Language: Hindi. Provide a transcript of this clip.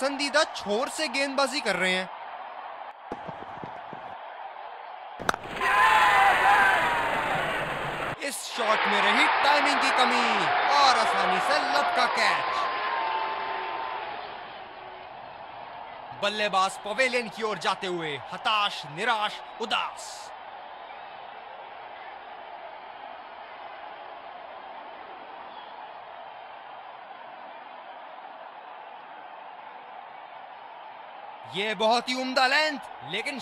पसंदीदा छोर से गेंदबाजी कर रहे हैं। इस शॉट में रही टाइमिंग की कमी और आसानी से लपका कैच। बल्लेबाज पवेलियन की ओर जाते हुए हताश, निराश, उदास। ये बहुत ही उम्दा लेंथ, लेकिन